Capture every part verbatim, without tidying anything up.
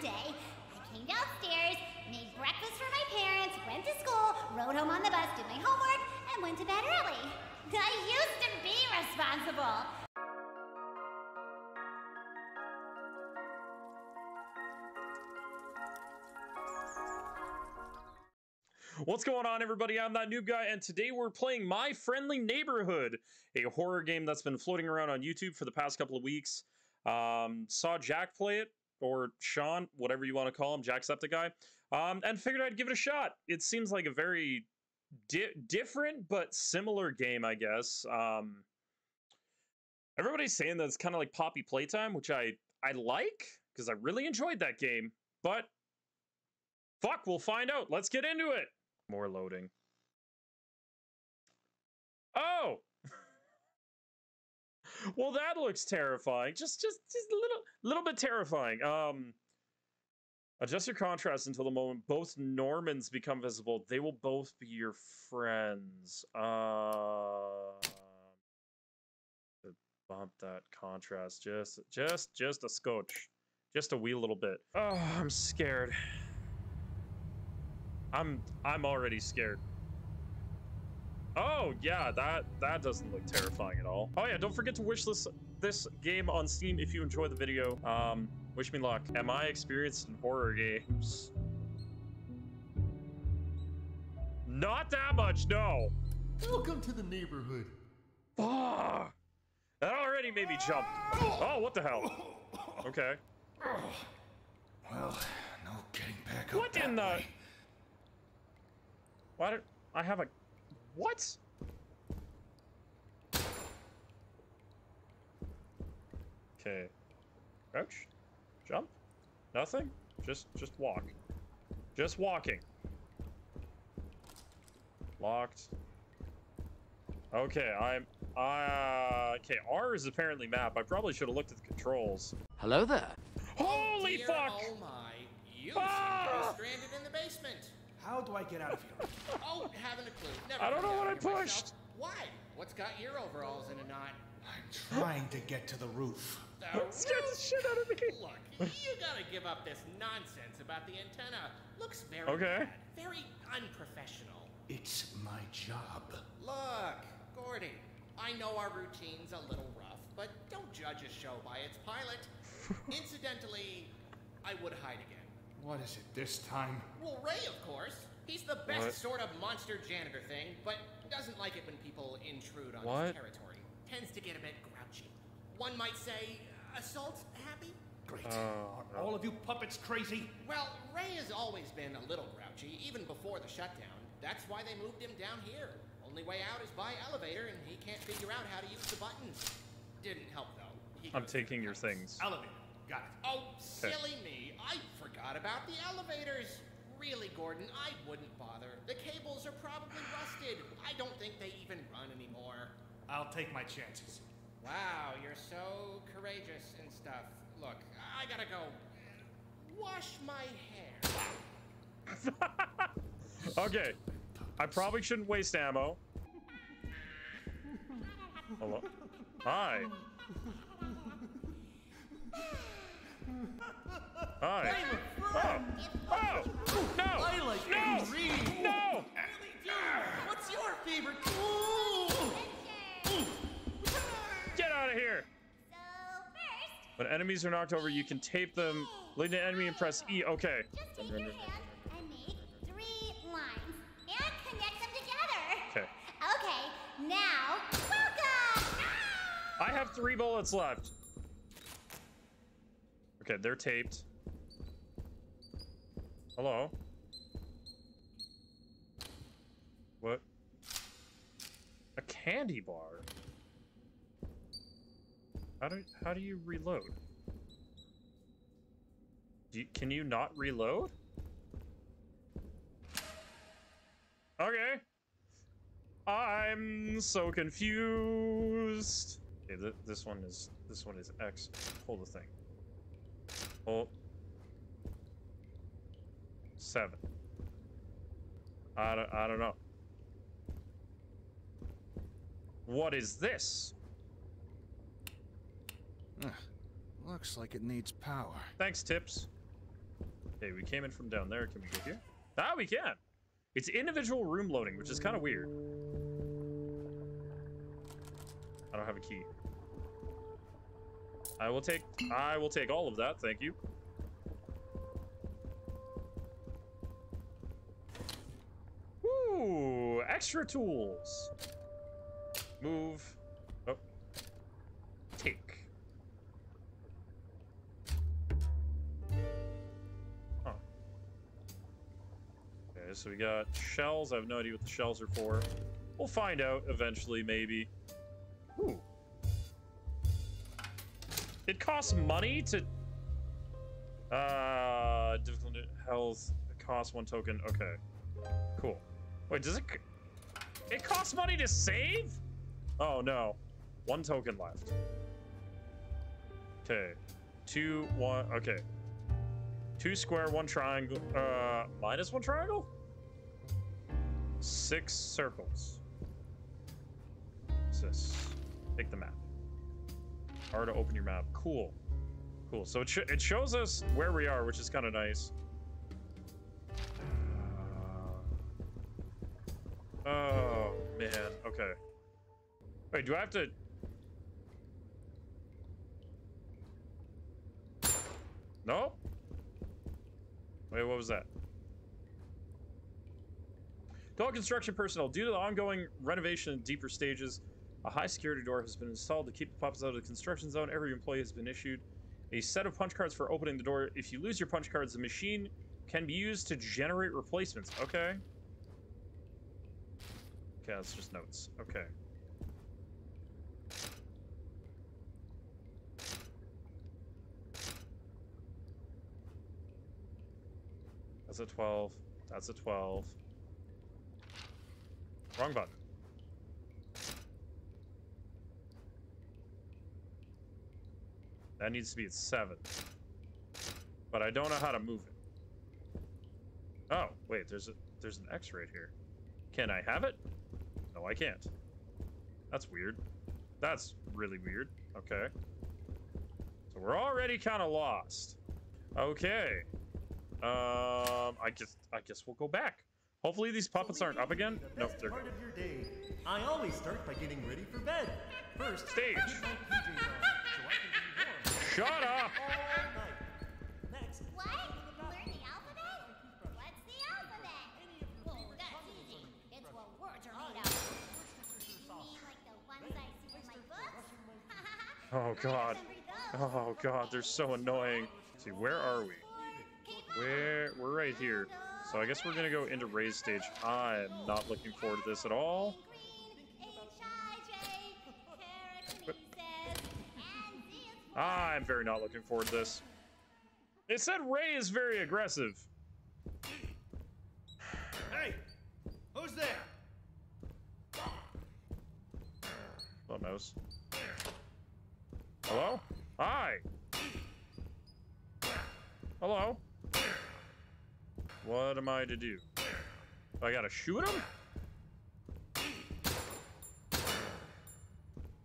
day, I came downstairs, made breakfast for my parents, went to school, rode home on the bus, did my homework, and went to bed early. I used to be responsible. What's going on, everybody? I'm That Noob Guy, and today we're playing My Friendly Neighborhood, a horror game that's been floating around on YouTube for the past couple of weeks. Um, saw Jack play it, or Sean, whatever you want to call him, Jacksepticeye, um, and figured I'd give it a shot. It seems like a very di different but similar game, I guess. Um, everybody's saying that it's kind of like Poppy Playtime, which I, I like, because I really enjoyed that game, but fuck, we'll find out. Let's get into it. More loading. Oh! Well, that looks terrifying. Just just, just a little, little bit terrifying. Um, adjust your contrast until the moment both Normans become visible. They will both be your friends. Uh, bump that contrast just, just, just a scotch. Just a wee little bit. Oh, I'm scared. I'm I'm already scared. Oh yeah, that that doesn't look terrifying at all. Oh yeah, don't forget to wishlist this game on Steam if you enjoy the video. Um, wish me luck. Am I experienced in horror games? Not that much, no. Welcome to the neighborhood. Ah, that already made me jump. Oh, what the hell? Okay. Well, no getting back up. What in the? Way. Why did I have a... What? Okay. Crouch. Jump. Nothing. Just, just walk. Just walking. Locked. Okay, I'm... Uh, okay, R is apparently map. I probably should have looked at the controls. Hello there. Holy dear, fuck! Oh my. You ah! seem stranded in the basement. How do I get out of here? Oh, haven't a clue. Never I don't know what I pushed. Myself. Why? What's got your overalls in a knot? I'm trying to get to the roof. The roof? Scared the shit out of me. Look, you gotta give up this nonsense about the antenna. Looks very okay. bad, very unprofessional. It's my job. Look, Gordy, I know our routine's a little rough, but don't judge a show by its pilot. Incidentally, I would hide again. What is it this time? Well, Ray, of course. He's the best what? sort of monster janitor thing, but doesn't like it when people intrude on what? his territory. Tends to get a bit grouchy. One might say, assault happy? Great. Uh, Are all of you puppets crazy? Well, Ray has always been a little grouchy, even before the shutdown. That's why they moved him down here. Only way out is by elevator, and he can't figure out how to use the buttons. Didn't help, though. He I'm taking your things. Elevator. Got it. Oh, silly me. I forgot about the elevators. Really, Gordon, I wouldn't bother. The cables are probably rusted. I don't think they even run anymore. I'll take my chances. Wow, you're so courageous and stuff. Look, I gotta go wash my hair. Okay. I probably shouldn't waste ammo. Hello? Hi. Hi. Oh. Oh. No. I like no. Read. No. What's your favorite? Get out of here. So first, when enemies are knocked over, you can tape them. Lead an enemy and press E. Okay. Just take your hand and make three lines and connect them together. Okay. Okay. Now, welcome. I have three bullets left. Okay, they're taped. Hello? What? A candy bar? How do, how do you reload? Do you, can you not reload? Okay. I'm so confused. Okay, th this one is, this one is X. Hold the thing. Hold. Seven. I don't, I don't know. What is this? Ugh, looks like it needs power. Thanks, Tips. Okay, we came in from down there. Can we go here? Ah, we can. It's individual room loading, which is kind of weird. I don't have a key. I will take, I will take all of that. Thank you. Ooh, extra tools. Move. Oh. Take. Huh. Okay, so we got shells. I have no idea what the shells are for. We'll find out eventually, maybe. Ooh. It costs money to... Uh, difficulty, health, it costs one token. Okay, cool. Wait, does it... It costs money to save? Oh, no. One token left. Okay. Two, one... Okay. Two square, one triangle. Uh, minus one triangle? Six circles. What's this? Take the map. R to open your map. Cool. Cool. So it, sh it shows us where we are, which is kind of nice. Uh, oh, man. Okay. Wait, do I have to... No? Wait, what was that? Call construction personnel. Due to the ongoing renovation in deeper stages, a high security door has been installed to keep the pups out of the construction zone. Every employee has been issued a set of punch cards for opening the door. If you lose your punch cards, the machine can be used to generate replacements. Okay. Okay, that's just notes. Okay. That's a twelve. That's a twelve. Wrong button. That needs to be at seven. But I don't know how to move it. Oh, wait, there's a there's an X right here. Can I have it? No, I can't. That's weird. That's really weird. Okay. So we're already kind of lost. Okay. Um I guess I guess we'll go back. Hopefully these puppets aren't up again. No, they're part of your day. I always start by getting ready for bed. First stage. Shut up! Next. What? Learn the alphabet? What's the alphabet? Well, that's easy. It's what words are made out of. You mean like the ones I see in my books? Oh god. Oh god, they're so annoying. Let's see, where are we? Where we're right here. So I guess we're gonna go into raise stage. I'm not looking forward to this at all. I'm very not looking forward to this. It said Ray is very aggressive. Hey, who's there? Oh, nose. Hello? Hi. Hello? What am I to do? I gotta shoot him?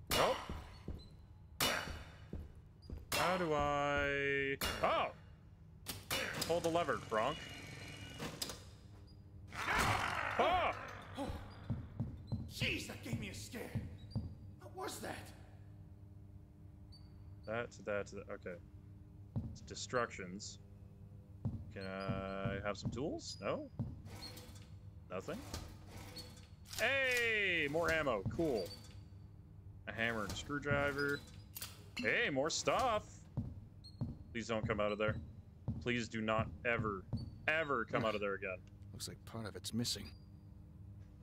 Nope. How do I... Oh! Hold the lever, Gronk. Oh! Jeez, that gave me a scare. What was that? That, that, that. Okay. It's destructions. Can I have some tools? No? Nothing? Hey! More ammo. Cool. A hammer and a screwdriver. Hey, more stuff. Please don't come out of there. Please do not ever, ever come out of there again. Looks like part of it's missing.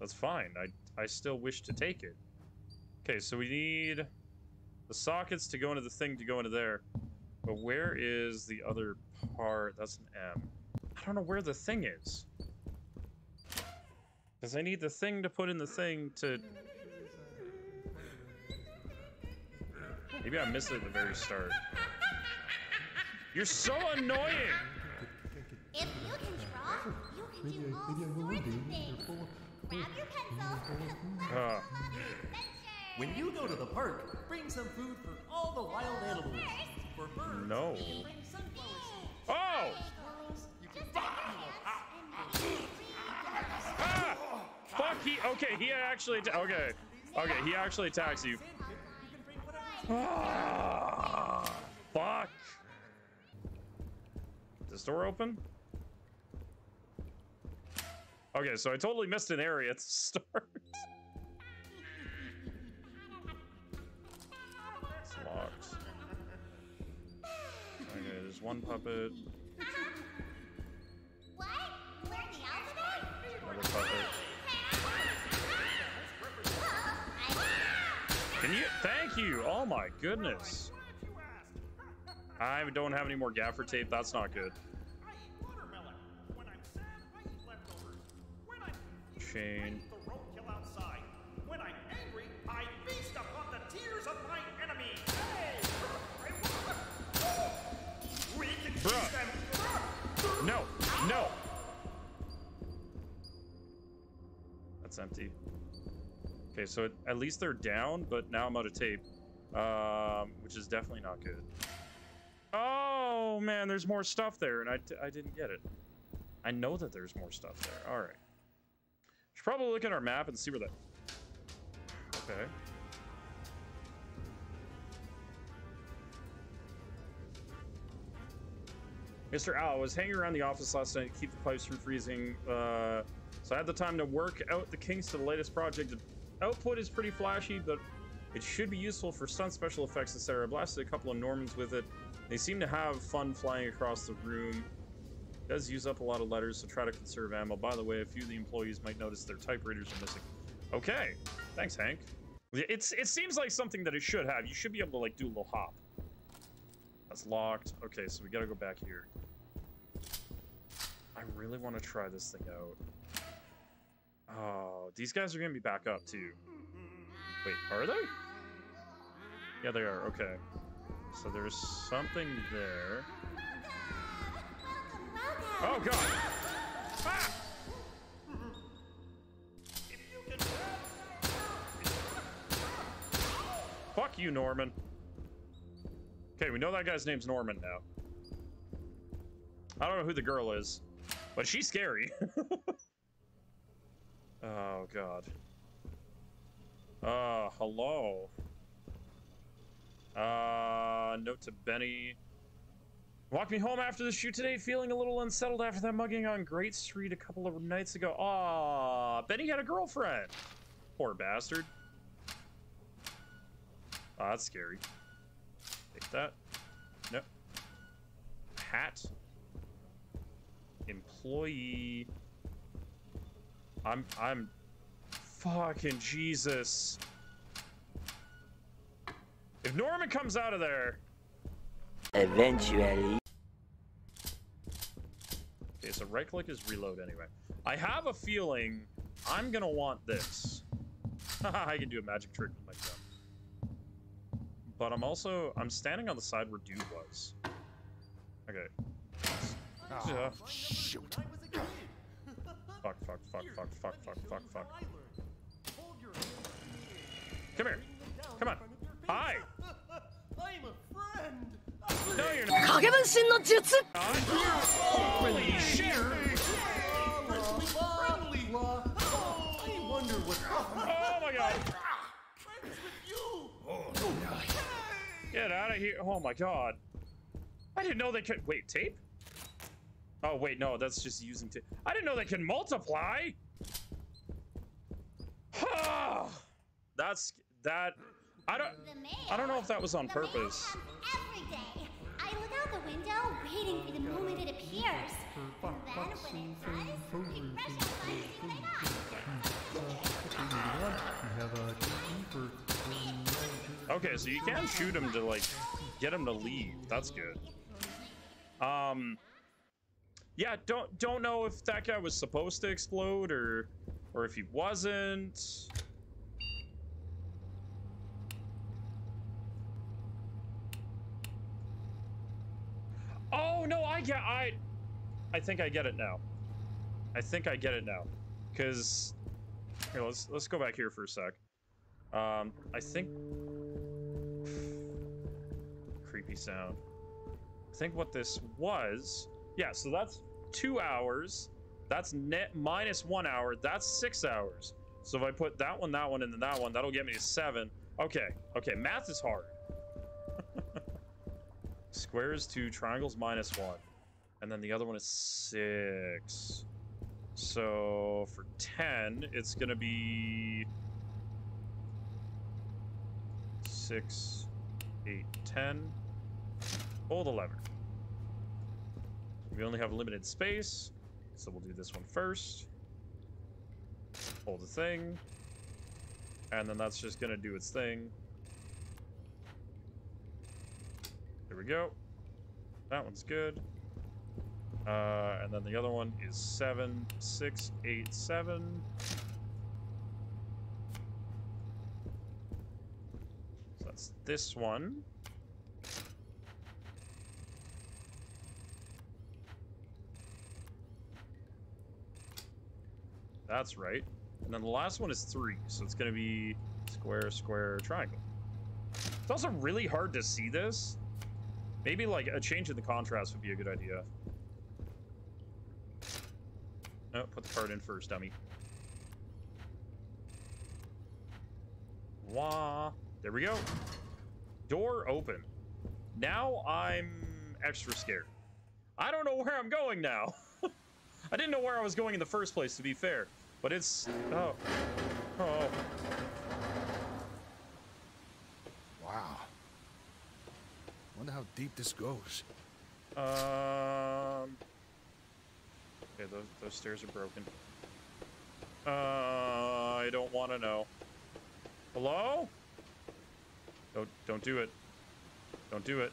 That's fine. I, I still wish to take it. Okay, so we need the sockets to go into the thing to go into there. But where is the other part? That's an M. I don't know where the thing is. Because I need the thing to put in the thing to... Maybe I missed it at the very start. You're so annoying! If you can draw, you can maybe do I, all sorts of things. Grab your pencil, uh. When you go to the park, bring some food for all the wild animals. For birds, no. Bring sunflowers. Oh! he okay he actually okay okay he actually attacks you. Ah, fuck. Is this door open? Okay, so I totally missed an area at the start. It's locked. Okay, there's one puppet. What? Learn the alphabet? Another puppet. Can you? Thank you. Oh my goodness. I don't have any more gaffer tape. That's not good. Chain. The roadkill outside. When I'm angry, I feast upon the tears of my enemy. Hey! We can teach them. No, no. That's empty. Okay, so it, at least they're down, but now I'm out of tape, um, which is definitely not good. Oh man, there's more stuff there, and I I didn't get it. I know that there's more stuff there. All right. Should probably look at our map and see where that. Okay. Mister Owl was hanging around the office last night to keep the pipes from freezing. Uh, so I had the time to work out the kinks to the latest project. The output is pretty flashy, but it should be useful for stunt special effects, et cetera. I blasted a couple of Normans with it. They seem to have fun flying across the room. Does use up a lot of letters, so try to conserve ammo. By the way, a few of the employees might notice their typewriters are missing. Okay, thanks, Hank. It's it seems like something that it should have. You should be able to like do a little hop. That's locked. Okay, so we gotta go back here. I really want to try this thing out. Oh, these guys are gonna be back up too. Wait, are they? Yeah, they are. Okay, so there's something there. Oh god! Ah! If you can... Fuck you, Norman. Okay, we know that guy's name's Norman now. I don't know who the girl is, but she's scary. Oh god. Uh, hello. Uh, note to Benny. Walked me home after the shoot today, feeling a little unsettled after that mugging on Great Street a couple of nights ago. Aww, Benny had a girlfriend. Poor bastard. Oh, that's scary. Take that. Nope. Hat. Employee. I'm, I'm, fucking Jesus. If Norman comes out of there. Eventually. Okay, so right click is reload anyway. I have a feeling I'm gonna want this. I can do a magic trick with my gun. But I'm also, I'm standing on the side where dude was. Okay. Oh, uh, shoot. Fuck, fuck, fuck, fuck, fuck, fuck, fuck, fuck. Come here. Come on. Hi. I'm a friend. No, you're not. Holy shit! I wonder what. Oh my god! Get out of here! Oh my god! I didn't know they could. Wait, tape? Oh wait, no, that's just using tape. I didn't know they can multiply. That's that. I don't. I don't know if that was on purpose. The window, waiting for the moment it appears. And then when it does, you rush out and see what I got. Okay, so you can shoot him to like get him to leave. That's good. Um, yeah, don't don't know if that guy was supposed to explode or or if he wasn't. Oh no, I get I I think I get it now. I think I get it now. Cause here, let's let's go back here for a sec. Um I think creepy sound. I think what this was. Yeah, so that's two hours. That's net minus one hour. That's six hours. So if I put that one, that one, and then that one, that'll get me to seven. Okay, okay, math is hard. Square is two, triangle's minus one. And then the other one is six. So for ten, it's gonna be six, eight, ten. Hold the lever. We only have limited space, so we'll do this one first. Hold the thing. And then that's just gonna do its thing. There we go. That one's good. Uh, and then the other one is seven, six, eight, seven. So that's this one. That's right. And then the last one is three, so it's gonna be square, square, triangle. It's also really hard to see this. Maybe like a change in the contrast would be a good idea. No, put the card in first, dummy. Wah. There we go. Door open. Now I'm extra scared. I don't know where I'm going now. I didn't know where I was going in the first place, to be fair. But it's... Oh. Oh. Wow. Wonder how deep this goes. Um... Okay, those, those stairs are broken. Uh, I don't want to know. Hello? Don't, don't do it. Don't do it.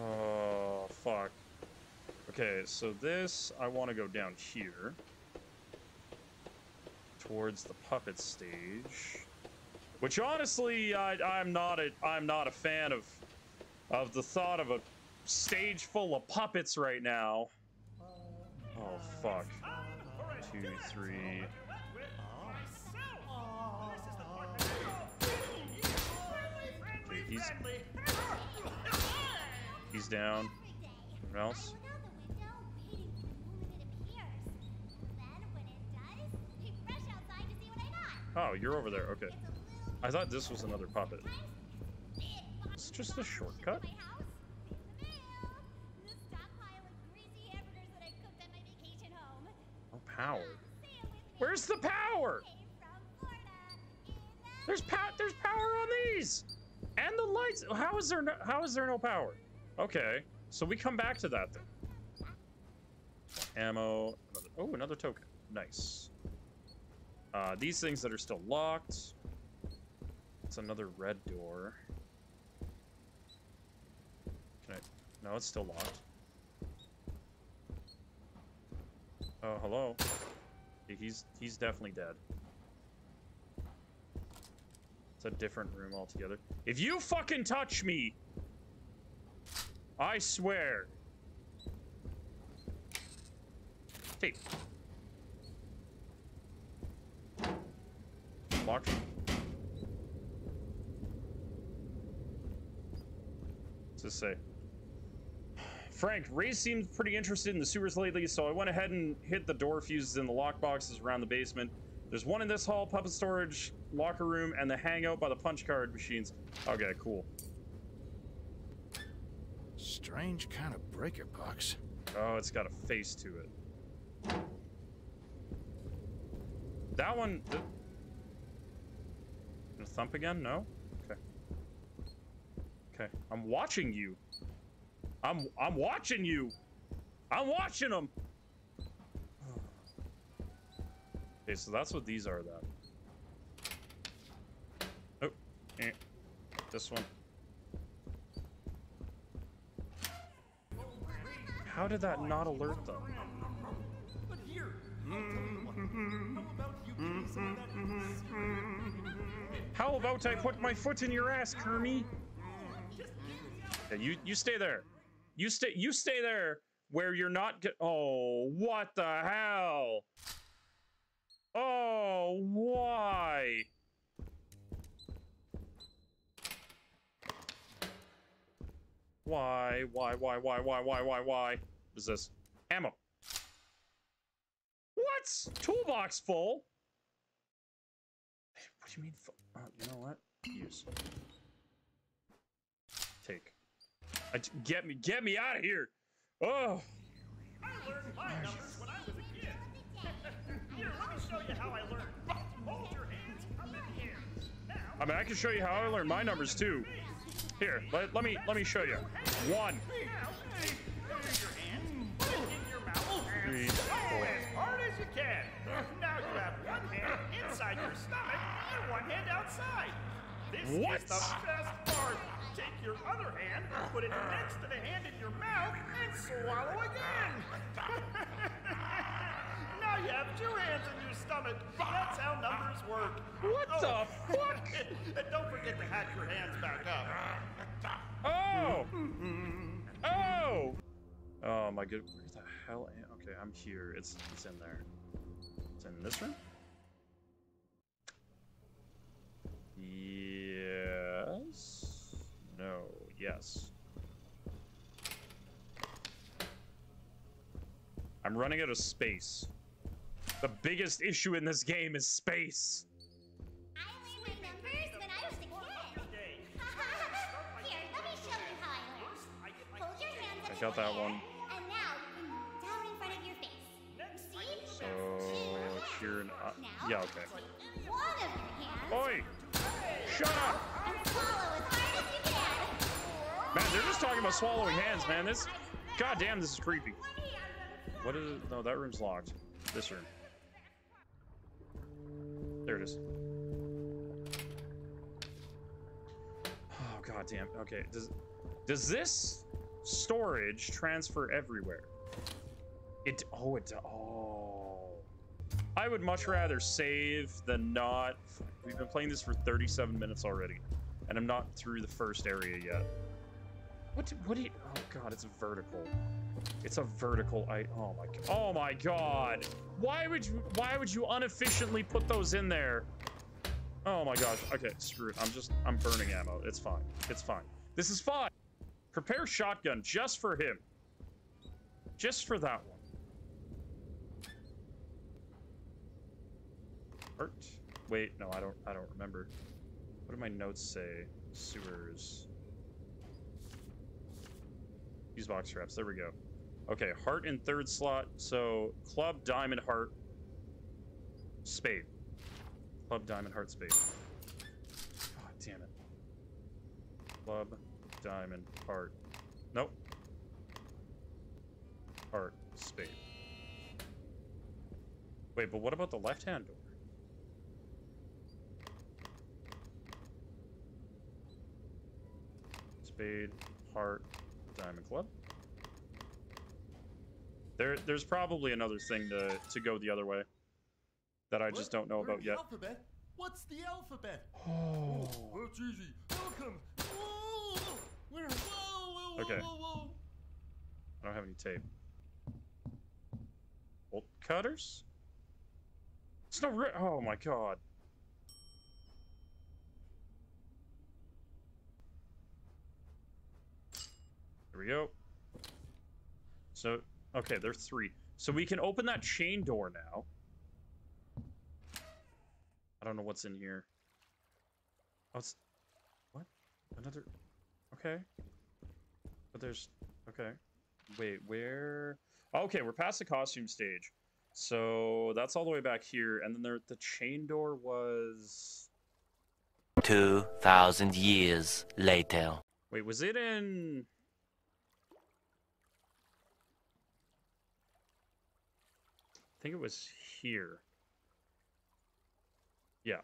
Oh, fuck. Okay, so this, I want to go down here. Towards the puppet stage. Which honestly, I, I'm not a I'm not a fan of of the thought of a stage full of puppets right now. Oh fuck! Two, three. Okay, he's he's down. What else? Oh, you're over there. Okay. I thought this was another puppet. It's just a shortcut. No power. Where's the power? There's power. There's power on these, and the lights. How is there? No, how is there no power? Okay, so we come back to that then. Ammo. Another, oh, another token. Nice. Uh, these things that are still locked. It's another red door. Can I? No, it's still locked. Oh, hello. He's he's definitely dead. It's a different room altogether. If you fucking touch me, I swear. Tape. Locked. To say, Frank, Ray seemed pretty interested in the sewers lately, so I went ahead and hit the door fuses in the lock boxes around the basement. There's one in this hall, puppet storage, locker room, and the hangout by the punch card machines. Okay, cool. Strange kind of breaker box. Oh, it's got a face to it. That one. Th Gonna thump again? No. Okay, I'm watching you. I'm I'm watching you. I'm watching them. Okay, so that's what these are. That. Oh, eh. This one. How did that not alert them? But here, how about I put my foot in your ass, Kermie? Yeah, you you stay there, you stay you stay there where you're not. Get, oh, what the hell? Oh, why? Why, why, why, why, why, why, why, why? What is this? Ammo. What? Toolbox full? What do you mean full? Oh, you know what? Use. Take. I, get me, get me out of here! Oh! I learned my numbers when I was a kid. Here, let me show you how I learned. Hold your hands up in the air. Now, I mean, I can show you how I learned my numbers too. Here, let, let me let me show you. One. Now, cover your hand, put it in your mouth, and blow as hard as you can. Now you have one hand inside your stomach and one hand outside. This what? Is the best part. Take your other hand, put it next to the hand in your mouth, and swallow again. Now you have two hands in your stomach. That's how numbers work. What oh. the fuck? And don't forget to hack your hands back up. Oh! Oh! Oh my good. Where the hell am I? Okay, I'm here. It's it's in there. It's in this room? Yes. No, yes. I'm running out of space. The biggest issue in this game is space. I learned my numbers when I was a kid. Here, let me show you how I learned. Hold your hands up. I got that one. And now, down in front of your face. See? So, here and up. Yeah, okay. Take one of your hands. Oi! Shut up! And swallow as hard as you can. Man, they're just talking about swallowing hands, man. This, goddamn, this is creepy. What is it? No, that room's locked. This room. There it is. Oh, goddamn. Okay, does does this storage transfer everywhere? It. Oh, it. Oh. I would much rather save than not. We've been playing this for thirty-seven minutes already, and I'm not through the first area yet. What? What? Did, oh god, it's a vertical. It's a vertical. I. Oh my god. Oh my god. Why would you? Why would you inefficiently put those in there? Oh my gosh. Okay, screw it. I'm just. I'm burning ammo. It's fine. It's fine. This is fine. Prepare shotgun just for him. Just for that one. Art. Wait. No, I don't. I don't remember. What do my notes say? Sewers. Use box traps. There we go. Okay, heart in third slot. So club, diamond, heart, spade. Club, diamond, heart, spade. God damn it. Club, diamond, heart. Nope. Heart, spade. Wait, but what about the left-hand door? Spade, heart, diamond, club. There, there's probably another thing to to go the other way that I just don't know about yet. Alphabet? What's the alphabet? Oh, that's easy. Welcome. Whoa, whoa, whoa, okay. Whoa, whoa. I don't have any tape. Bolt cutters? It's no. Ri oh my god. There we go. So, okay, there are three. So we can open that chain door now. I don't know what's in here. Oh, it's... What? Another... Okay. But there's... Okay. Wait, where... Okay, we're past the costume stage. So that's all the way back here. And then there, the chain door was... two thousand years later. Wait, was it in... I think it was here. Yeah.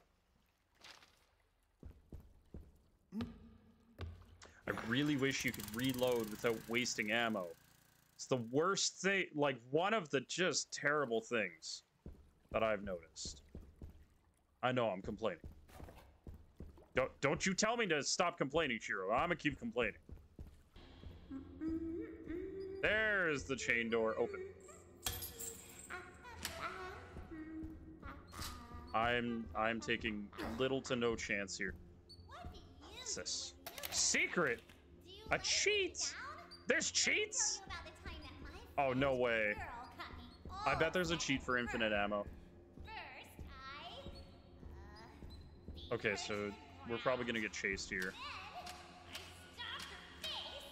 I really wish you could reload without wasting ammo. It's the worst thing, like one of the just terrible things that I've noticed. I know I'm complaining. Don't, don't you tell me to stop complaining, Shiro. I'm gonna keep complaining. There's the chain door open. I'm I'm taking little to no chance here. What's this? Secret? Do you A cheat? There's cheats? Oh, no way. I bet there's a cheat for infinite ammo. Okay, so we're probably gonna get chased here.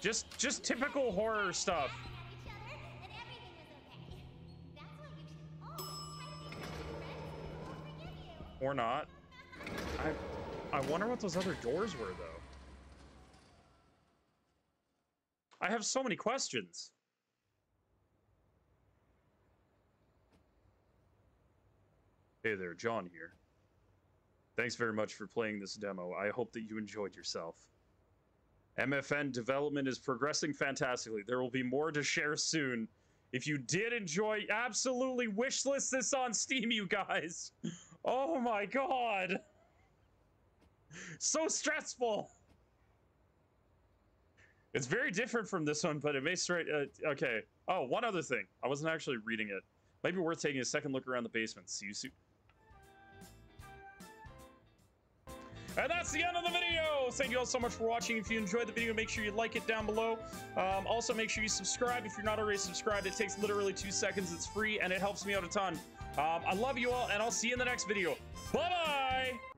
Just, just typical horror stuff. Or not. I, I wonder what those other doors were, though. I have so many questions. Hey there, John here. Thanks very much for playing this demo. I hope that you enjoyed yourself. M F N development is progressing fantastically. There will be more to share soon. If you did enjoy, absolutely wishlist this on Steam, you guys. Oh my god. So stressful. It's very different from this one, but it may straight... Uh, okay. Oh, one other thing. I wasn't actually reading it. Might be worth taking a second look around the basement. See you soon. And that's the end of the video. Thank you all so much for watching. If you enjoyed the video, make sure you like it down below. Um, also, make sure you subscribe. If you're not already subscribed, it takes literally two seconds. It's free, and it helps me out a ton. Um, I love you all, and I'll see you in the next video. Bye-bye!